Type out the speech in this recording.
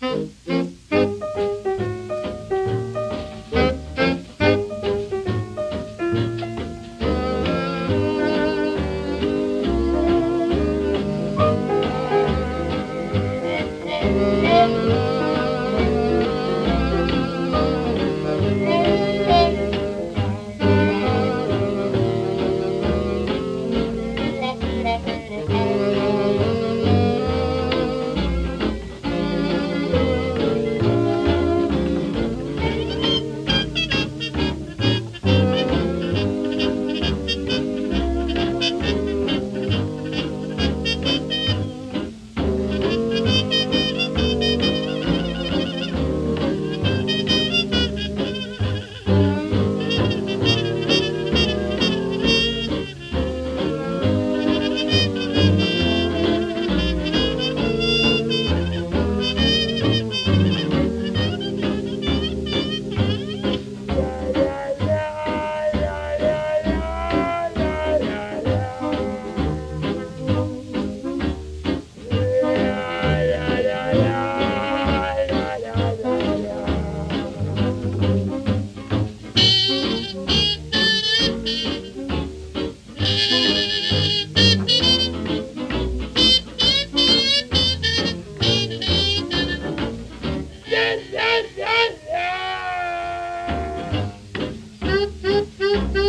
Yeah.